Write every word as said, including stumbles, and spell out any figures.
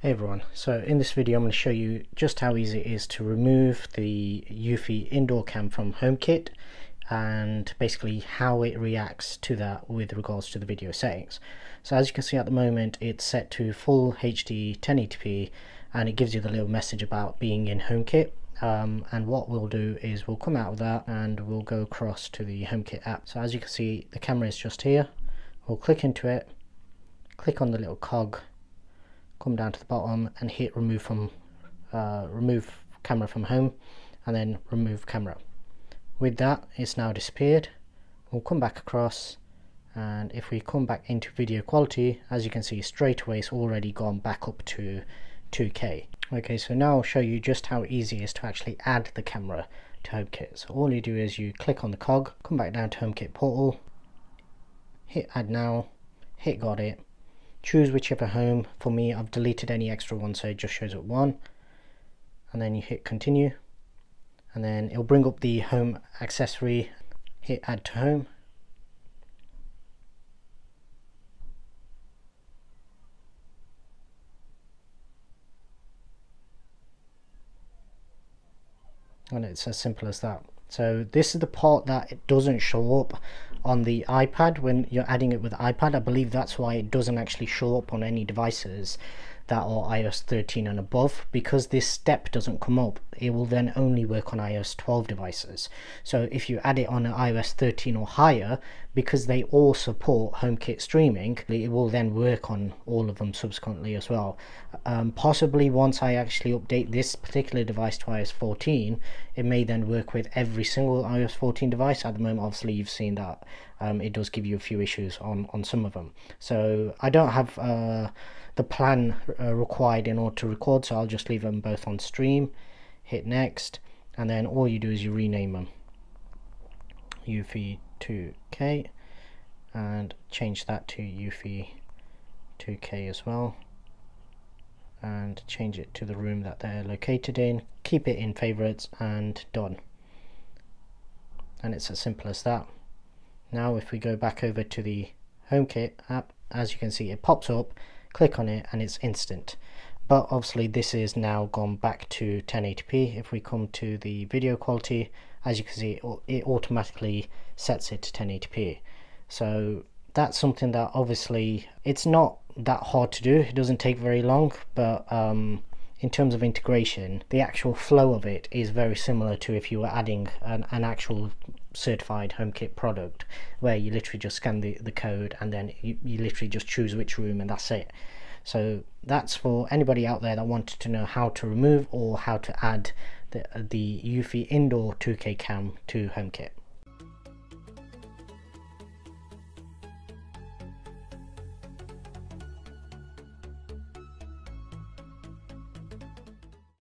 Hey everyone, so in this video I'm going to show you just how easy it is to remove the Eufy indoor cam from HomeKit and basically how it reacts to that with regards to the video settings. So as you can see at the moment it's set to full H D ten eighty p and it gives you the little message about being in HomeKit. Um, and what we'll do is we'll come out of that and we'll go across to the HomeKit app. So as you can see the camera is just here. We'll click into it, click on the little cog, come down to the bottom and hit remove from uh, remove camera from home and then remove camera. With that it's now disappeared. We'll come back across and if we come back into video quality, as you can see straight away it's already gone back up to two K. Okay, so now I'll show you just how easy it is to actually add the camera to HomeKit. So all you do is you click on the cog, come back down to HomeKit portal, hit add now, hit got it, choose whichever home. For me I've deleted any extra one so it just shows up one, and then you hit continue and then it'll bring up the home accessory, hit add to home, and it's as simple as that. So this is the part that it doesn't show up on the iPad when you're adding it with iPad. I believe that's why it doesn't actually show up on any devices that are iOS thirteen and above, because this step doesn't come up. It will then only work on iOS twelve devices. So if you add it on an iOS thirteen or higher, because they all support HomeKit streaming, it will then work on all of them subsequently as well. Um, possibly once I actually update this particular device to iOS fourteen, it may then work with every single iOS fourteen device. At the moment obviously you've seen that um, it does give you a few issues on, on some of them. So I don't have uh, the plan uh, required in order to record, so I'll just leave them both on stream, hit next, and then all you do is you rename them Eufy two K and change that to Eufy two K as well, and change it to the room that they're located in, keep it in favorites, and done. And it's as simple as that. Now if we go back over to the HomeKit app, as you can see it pops up, click on it and it's instant. But obviously this is now gone back to ten eighty p. If we come to the video quality, as you can see it automatically sets it to ten eighty p. So that's something that obviously it's not that hard to do, it doesn't take very long, but um, in terms of integration the actual flow of it is very similar to if you were adding an, an actual certified HomeKit product, where you literally just scan the, the code and then you, you literally just choose which room and that's it. So that's for anybody out there that wanted to know how to remove or how to add the, the Eufy indoor two K cam to HomeKit.